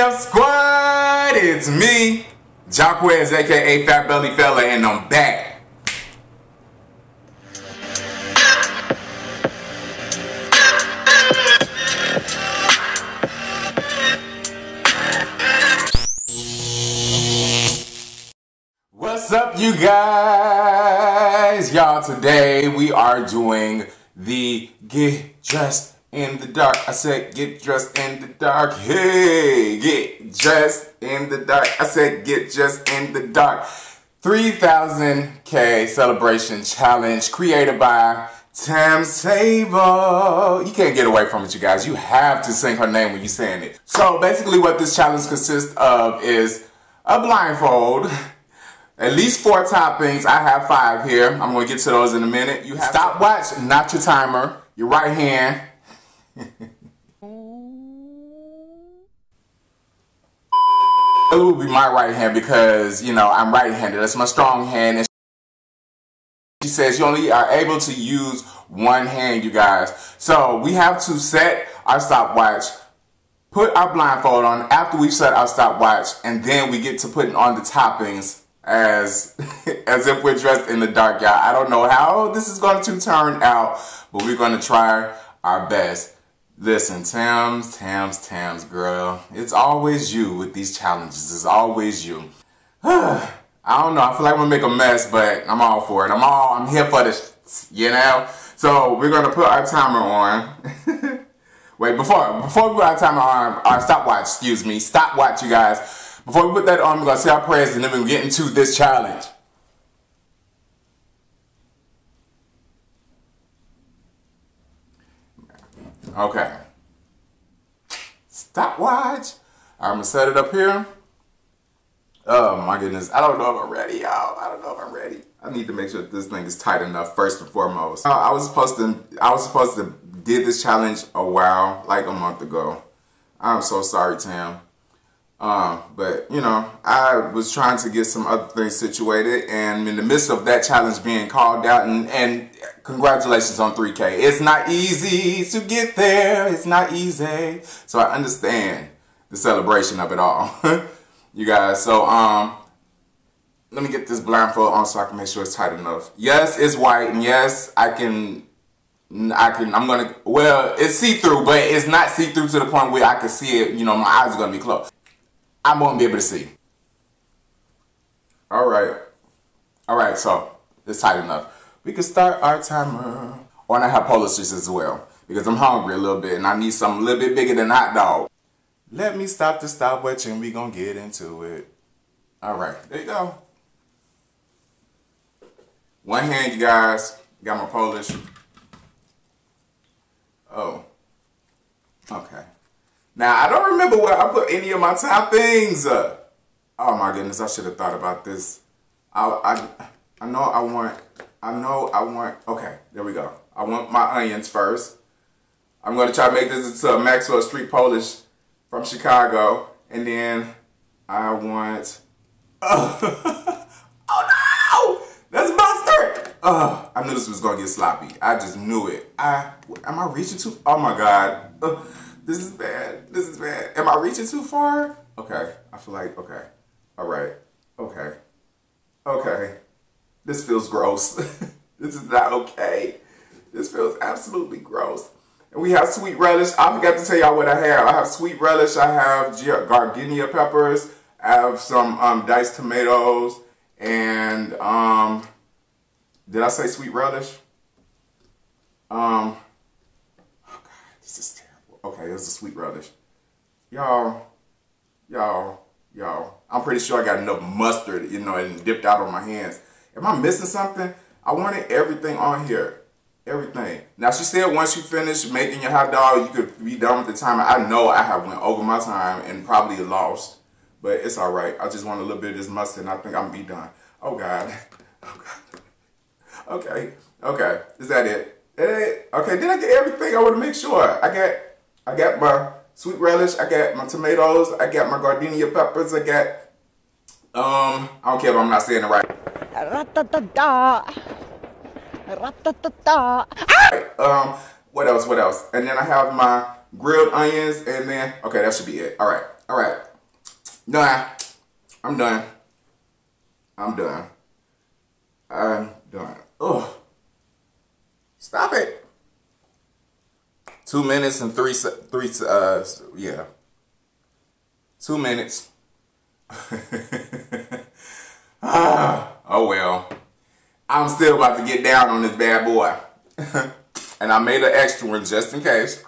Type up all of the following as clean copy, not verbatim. up, squad? It's me, Jacquez, aka Fat Belly Fella, and I'm back. What's up, you guys? Y'all, today we are doing the Get Dressed in the Dark. I said get dressed in the dark. Hey, get dressed in the dark. I said get dressed in the dark. 3000K celebration challenge created by Tam's Table. You can't get away from it, you guys. You have to sing her name when you're saying it. So basically what this challenge consists of is a blindfold, at least 4 toppings. I have 5 here. I'm going to get to those in a minute. You have stopwatch, not your timer, your right hand. It would be my right hand because, you know, I'm right-handed. That's my strong hand. And she says you only are able to use one hand, you guys. So we have to set our stopwatch, put our blindfold on after we've set our stopwatch, and then we get to putting on the toppings as if we're dressed in the dark, y'all. I don't know how this is going to turn out, but we're going to try our best. Listen, Tams, girl. It's always you with these challenges. It's always you. I don't know. I feel like I'm gonna make a mess, but I'm all for it. I'm here for this, you know? So we're gonna put our timer on. Wait, before we put our timer on, our stopwatch, excuse me. Stopwatch, you guys. Before we put that on, we're gonna say our prayers and then we're gonna get into this challenge. Okay. Stopwatch. I'm gonna set it up here. Oh my goodness. I don't know if I'm ready, y'all. I don't know if I'm ready. I need to make sure that this thing is tight enough first and foremost. I was supposed to did this challenge a while, like a month ago. I'm so sorry, Tam. But you know, I was trying to get some other things situated, and in the midst of that challenge being called out, and congratulations on 3K. It's not easy to get there. It's not easy. So I understand the celebration of it all. You guys, so let me get this blindfold on so I can make sure it's tight enough. Yes, it's white, and yes, well, it's see-through, but it's not see-through to the point where I can see it, you know, my eyes are gonna be closed. I won't be able to see. All right, so it's tight enough. We can start our timer. Or I have polar sticks as well, because I'm hungry a little bit and I need something a little bit bigger than hot dog. Let me stop the stopwatch and we gonna get into it. All right, there you go. One hand, you guys. Got my Polish. Oh, okay. Now, I don't remember where I put any of my toppings. Oh my goodness, I should have thought about this. I know I want, okay, there we go. I want my onions first. I'm gonna try to make this into a Maxwell Street Polish from Chicago. And then I want, oh no, that's mustard. I knew this was gonna get sloppy. I just knew it. Am I reaching too, oh my God. This is bad. This is bad. Am I reaching too far? Okay. I feel like, okay. All right. Okay. Okay. This feels gross. This is not okay. This feels absolutely gross. And we have sweet relish. I forgot to tell y'all what I have. I have sweet relish. I have giardiniera peppers. I have some diced tomatoes. And, did I say sweet relish? Oh, God. This is terrible. Okay, it was a sweet relish. Y'all. I'm pretty sure I got enough mustard, you know, and dipped out on my hands. Am I missing something? I wanted everything on here. Everything. Now, she said once you finish making your hot dog, you could be done with the timer. I know I have went over my time and probably lost, but it's all right. I just want a little bit of this mustard, and I think I'm going to be done. Oh, God. Oh, God. Okay. Okay. Is that it? Okay, did I get everything? I want to make sure. I got my sweet relish, I got my tomatoes, I got my giardiniera peppers, I got, I don't care if I'm not saying it right. What else? And then I have my grilled onions, and then, okay, that should be it. All right, all right, Nah, I'm done. I'm done. I'm done. Ugh. Stop it. 2 minutes and yeah. 2 minutes. Oh well. I'm still about to get down on this bad boy. And I made an extra one just in case.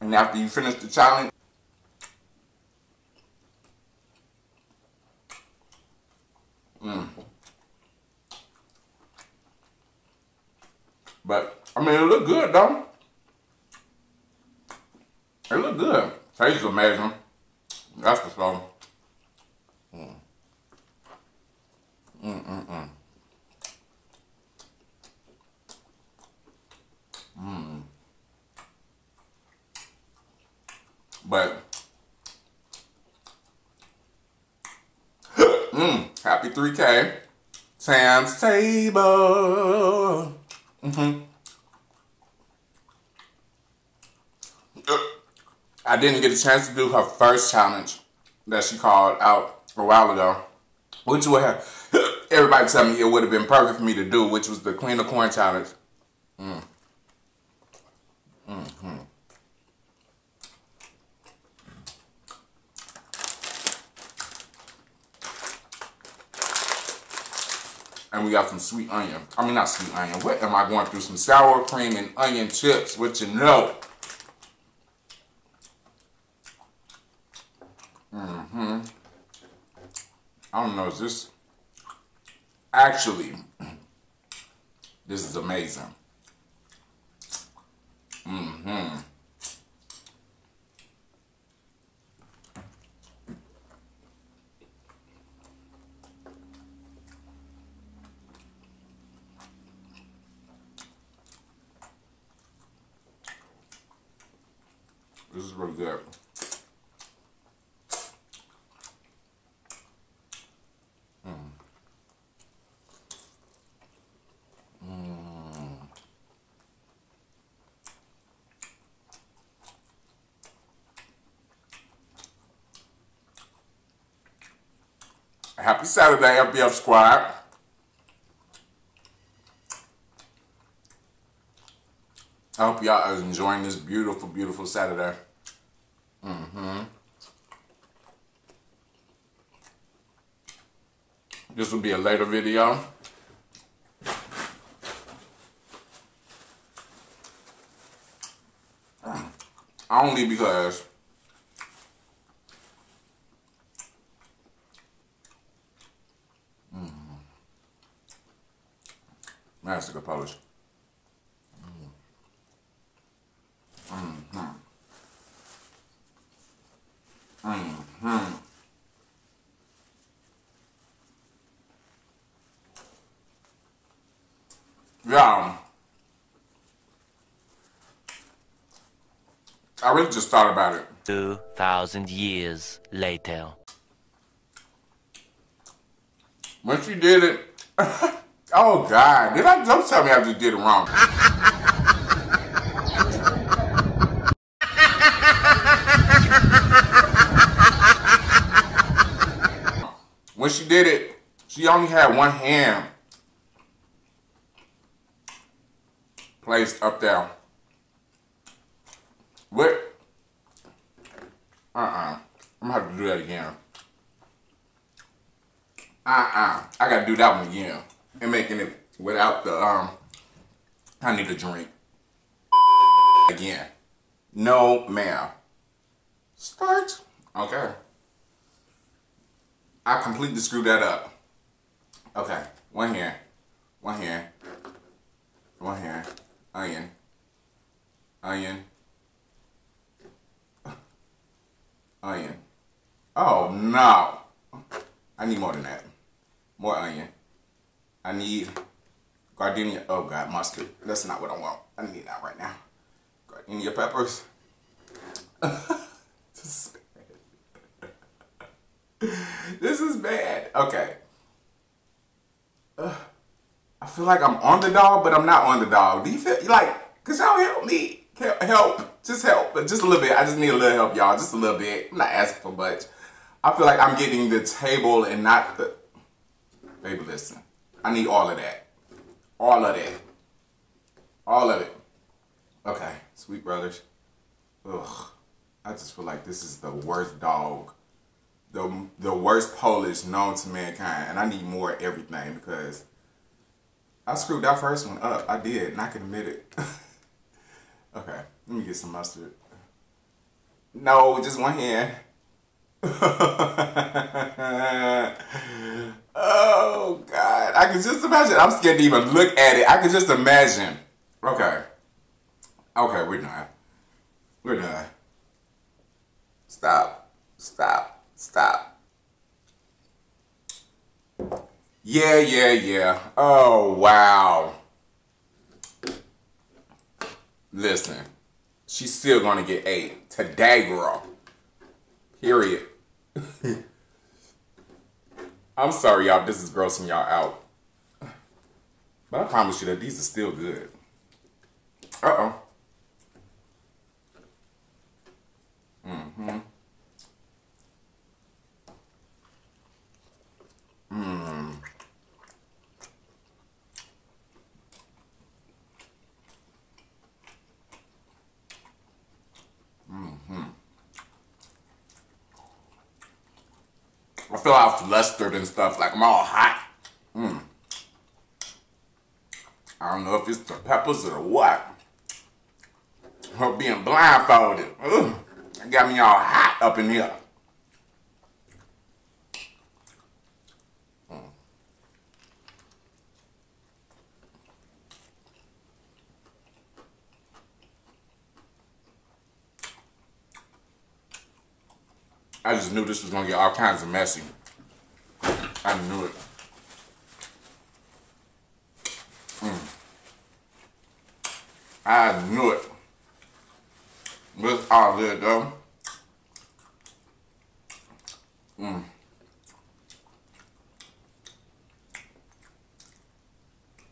And after you finish the challenge, but I mean, it looked good though. It looked good. Tastes amazing. That's the song. But, happy 3K. Tam's Table. I didn't get a chance to do her first challenge that she called out a while ago, which would have, everybody tell me it would have been perfect for me to do, which was the Clean the Corn Challenge. And we got some sweet onion. I mean, not sweet onion. What am I going through? Some sour cream and onion chips, which you know. I don't know. Is this... Actually, this is amazing. This is really good. Happy Saturday, FBF Squad. I hope y'all are enjoying this beautiful, beautiful Saturday. This will be a later video. Only because that's a good Polish. Yeah, I really just thought about it. 2,000 years later, when she did it, oh God! Did I? Don't tell me I just did it wrong. When she did it, she only had one hand placed up there. What? I'm gonna have to do that again. I gotta do that one again. And making it without the, I need a drink. Again. No, ma'am. Start. Okay. I completely screwed that up. Okay. One hand. One hand. One hand. Onion. Onion. Onion. Oh, no. I need more than that. More onion. I need giardiniera. Oh God, mustard. That's not what I want. I need that right now. Giardiniera peppers. This is bad. This is bad. Okay. I feel like I'm on the dog, but I'm not on the dog. Do you feel like, cause y'all help me. Help. Just help. Just a little bit. I just need a little help, y'all. Just a little bit. I'm not asking for much. I feel like I'm getting the table and not the... Baby, listen. I need all of that. All of that. All of it. Okay. Sweet brothers. Ugh. I just feel like this is the worst dog. The worst Polish known to mankind. And I need more of everything because... I screwed that first one up. I did, and I can admit it. Okay, let me get some mustard. No, just one hand. Oh, God. I can just imagine. I'm scared to even look at it. I can just imagine. Okay. Okay, we're done. We're done. Stop. Stop. Stop. Yeah, yeah, yeah. Oh, wow. Listen, she's still going to get 8 today, girl. Period. I'm sorry, y'all. This is grossing y'all out. But I promise you that these are still good. Uh-oh. Mm-hmm. Mmm. I feel all flustered and stuff, like I'm all hot. I don't know if it's the peppers or what. Her being blindfolded. Ugh. It got me all hot up in here. I just knew this was gonna get all kinds of messy. I knew it. I knew it. But it's all good though.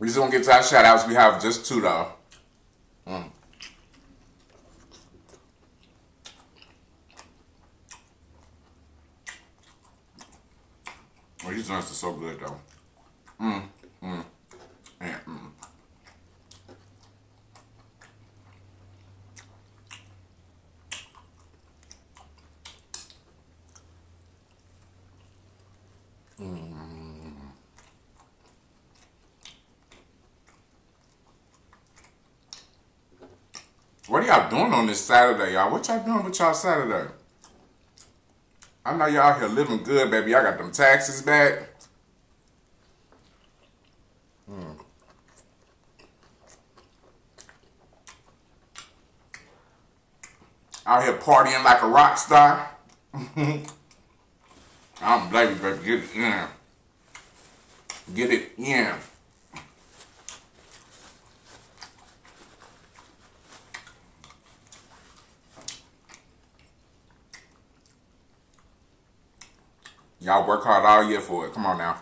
We just don't get to our shout outs. We have just 2 though. These nuts are so good though. What are y'all doing on this Saturday, y'all? What y'all doing with y'all Saturday? I know y'all here living good, baby. Y'all got them taxes back. Out here partying like a rock star. I don't blame you, baby. Get it in. Get it in. Y'all work hard all year for it. Come on now.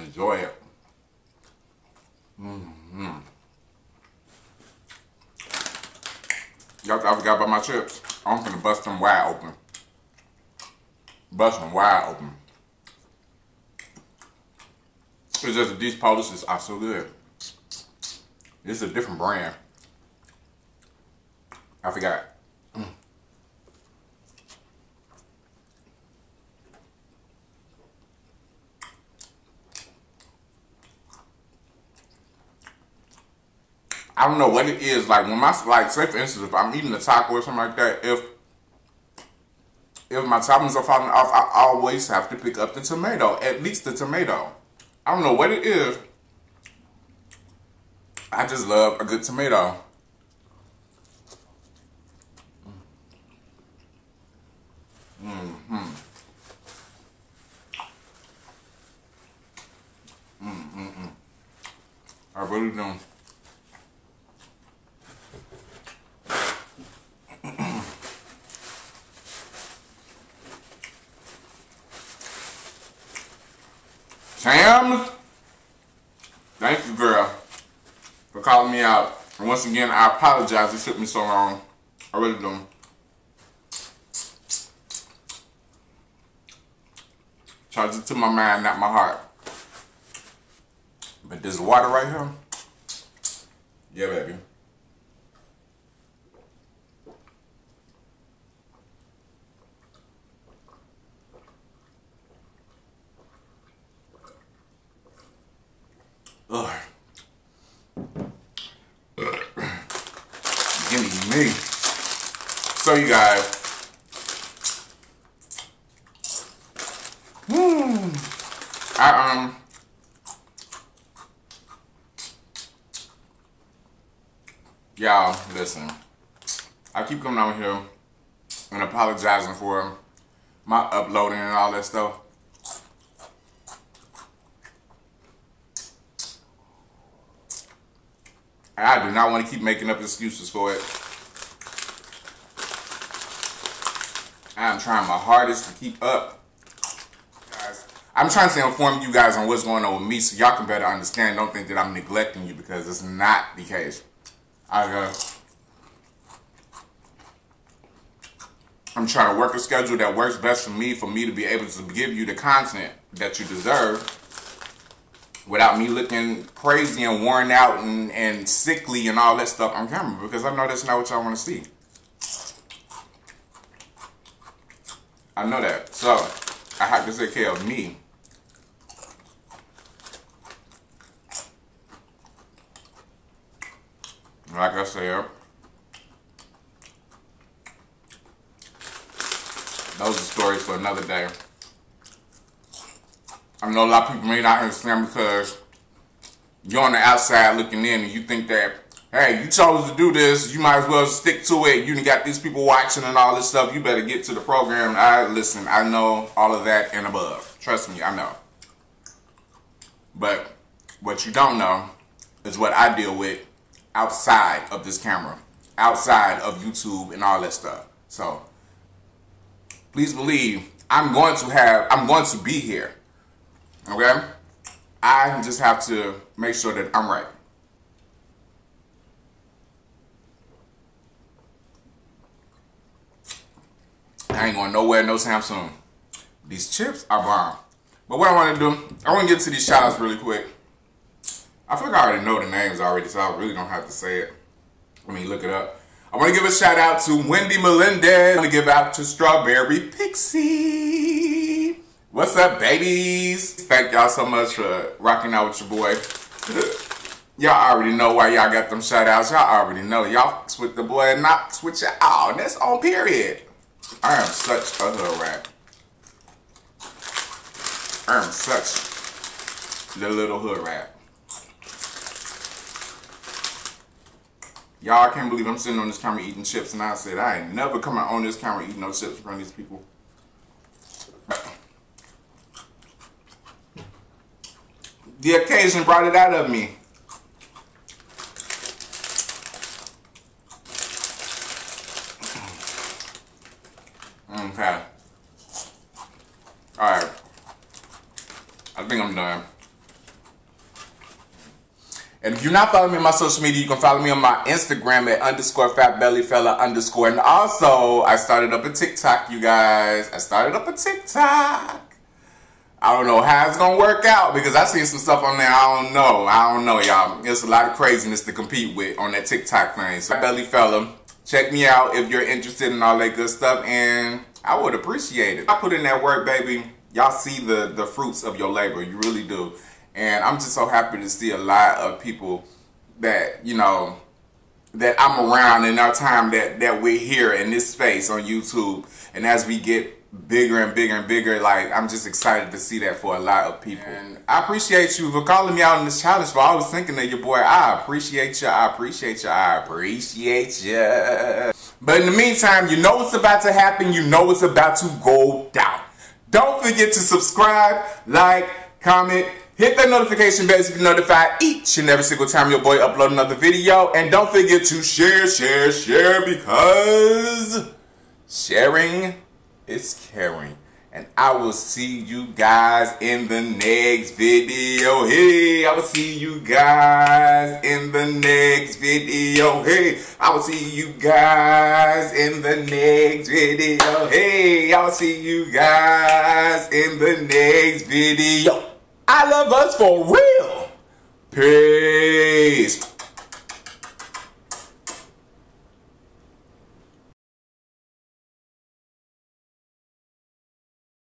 Enjoy it. Y'all thought I forgot about my chips. I'm gonna bust them wide open. Bust them wide open. It's just that these Polishes are so good. This is a different brand. I forgot. I don't know what it is. Like when my say for instance, if I'm eating a taco or something like that, if my toppings are falling off, I always have to pick up the tomato. At least the tomato. I don't know what it is. I just love a good tomato. I really don't. Sam's Thank you, girl, for calling me out. And once again, I apologize it took me so long. I really don't. Charge it to my mind, not my heart. But this water right here, yeah, baby. Ugh. Gimme me. So you guys. Y'all, listen. I keep coming out here and apologizing for my uploading and all that stuff. I do not want to keep making up excuses for it. I'm trying my hardest to keep up. Guys, I'm trying to inform you guys on what's going on with me so y'all can better understand. Don't think that I'm neglecting you, because it's not the case. I'm trying to work a schedule that works best for me to be able to give you the content that you deserve without me looking crazy and worn out and sickly and all that stuff on camera, because I know that's not what y'all want to see. I know that. So, I have to take care of me. Like I said, those are stories for another day. I know a lot of people may not understand because you're on the outside looking in and you think that, hey, you chose to do this, you might as well stick to it. You got these people watching and all this stuff. You better get to the program. Listen, I know all of that and above. Trust me, I know. But what you don't know is what I deal with outside of this camera, outside of YouTube and all that stuff. So please believe I'm going to be here. Okay? I just have to make sure that I'm right. I ain't going nowhere no time soon. These chips are bomb. But what I want to do, I want to get to these shout-outs really quick. I feel like I already know the names already, so I really don't have to say it. I mean, look it up. I want to give a shout out to Wendy Melendez. I want to give out to Strawberry Pixie. What's up, babies? Thank y'all so much for rocking out with your boy. Y'all already know why y'all got them shout outs. Y'all already know. Y'all fucks with the boy and not fucks with y'all. That's on period. I am such a hood rat. I am such the little hood rat. Y'all, I can't believe I'm sitting on this camera eating chips, and I said I ain't never coming on this camera eating no chips from these people. The occasion brought it out of me. Okay. Alright. I think I'm done. And if you're not following me on my social media, you can follow me on my Instagram at _FatBellyFella_. And also, I started up a TikTok, you guys. I started up a TikTok. I don't know how it's going to work out because I seen some stuff on there. I don't know, y'all. It's a lot of craziness to compete with on that TikTok thing. So, Fat Belly Fella, check me out if you're interested in all that good stuff. And I would appreciate it. I put in that work, baby. Y'all see the fruits of your labor. You really do. And I'm just so happy to see a lot of people that, you know, that I'm around in our time that we're here in this space on YouTube. And as we get bigger and bigger and bigger, like, I'm just excited to see that for a lot of people. And I appreciate you for calling me out in this challenge, for always thinking of your boy. I appreciate you. I appreciate you. I appreciate you. But in the meantime, you know what's about to happen. You know what's about to go down. Don't forget to subscribe, like, comment, hit that notification bell to be notified each and every single time your boy uploads another video. And don't forget to share, share, share, because sharing is caring. And I will see you guys in the next video. Hey, I will see you guys in the next video. Hey, I will see you guys in the next video. Hey, I will see you guys in the next video. I love us for real. Peace.